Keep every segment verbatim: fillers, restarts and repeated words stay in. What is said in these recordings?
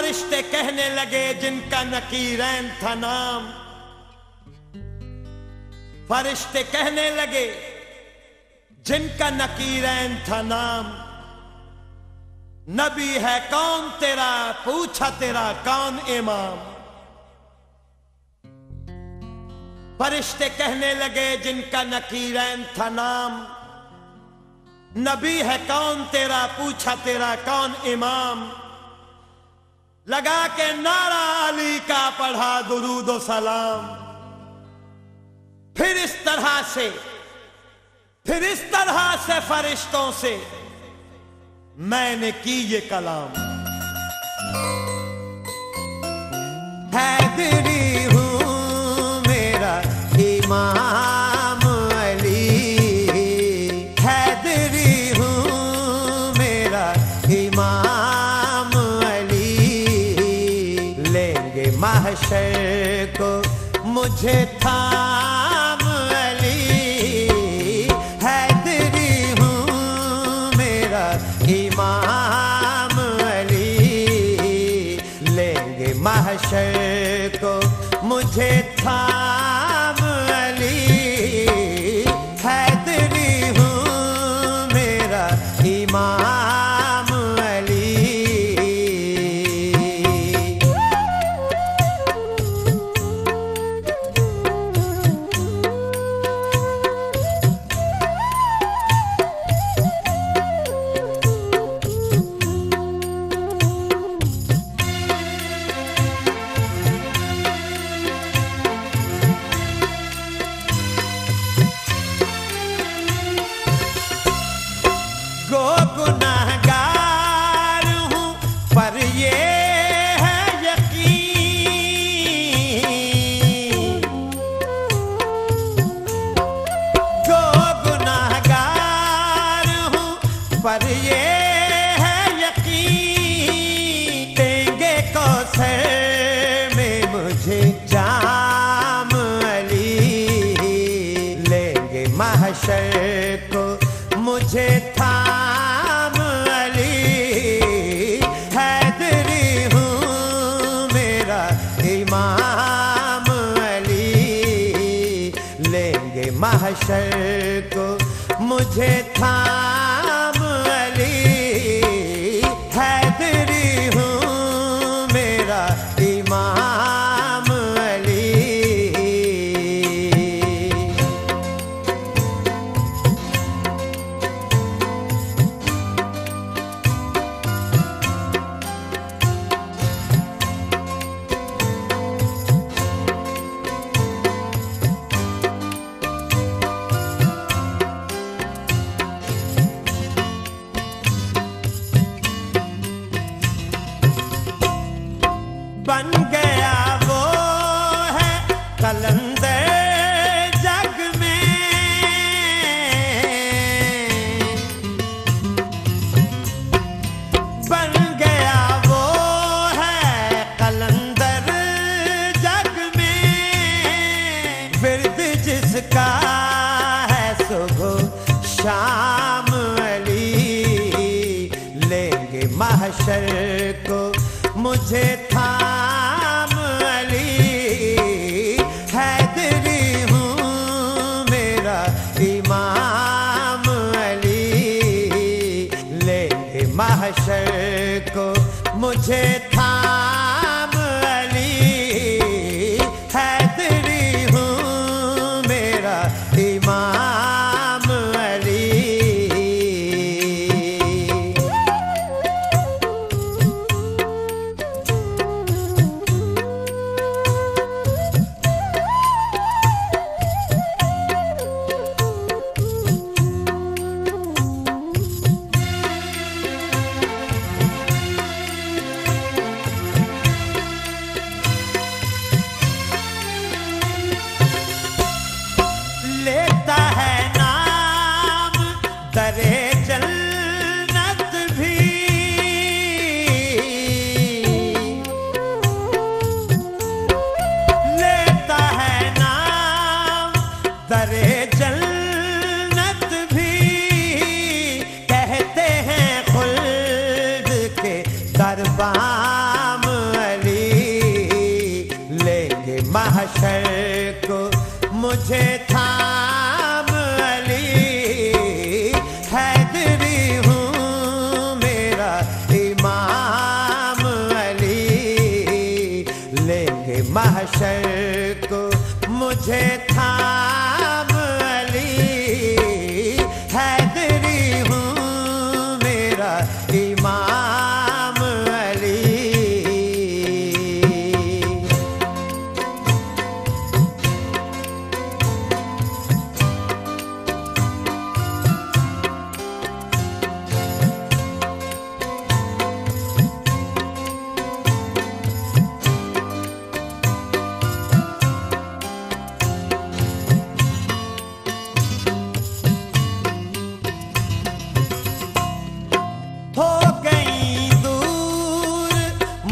फरिश्ते कहने लगे जिनका नकीरैन था नाम, फरिश्ते कहने लगे जिनका नकीरैन था नाम, नबी है कौन तेरा, पूछा तेरा कौन इमाम। फरिश्ते कहने लगे जिनका नकीरैन था नाम, नबी है कौन तेरा, पूछा तेरा कौन इमाम। लगा के नारा अली का, पढ़ा दुरूद सलाम। फिर इस तरह से फिर इस तरह से फरिश्तों से मैंने की ये कलाम। हैदरी हूँ मेरा इमाम को मुझे थाम अली। हैदरी हूँ मेरा इमाम अली, लेंगे महशर को मुझे थाम अली। हैदरी हूँ मेरा इमाम। महशर को मुझे थाम अली। हैदरी हूँ मेरा इमाम अली। कहते हैं खुल्द के दरबाम हशर को मुझे थाम अली, हैदरी हूँ मेरा इमाम अली। लेंगे महशर को मुझे थाम अली, हैदरी हूँ मेरा इमाम।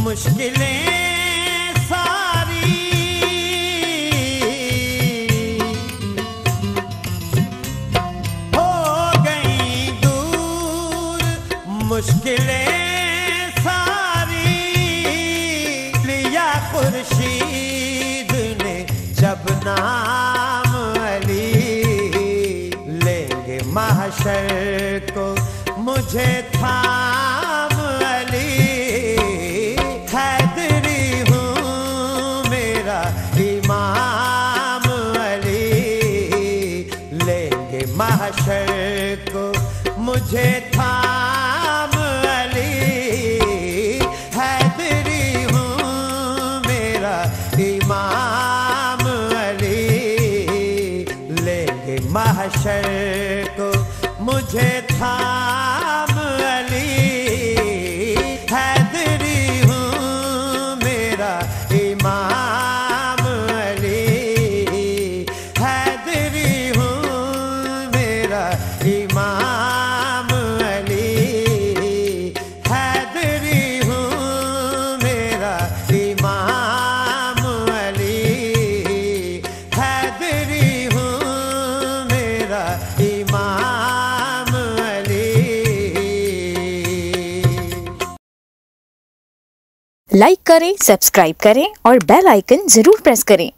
मुश्किलें सारी हो गई दूर, मुश्किलें सारी। लिया खुर्शीद ने जब नाम अली, लेंगे महशर को मुझे थाम अली, महशर को मुझे थाम अली, हैदरी हूँ मेरा इमाम अली। लेंगे महशर को मुझे थाम अली, हैदरी हूँ मेरा इमाम। लाइक करें, सब्सक्राइब करें और बेल आइकन जरूर प्रेस करें।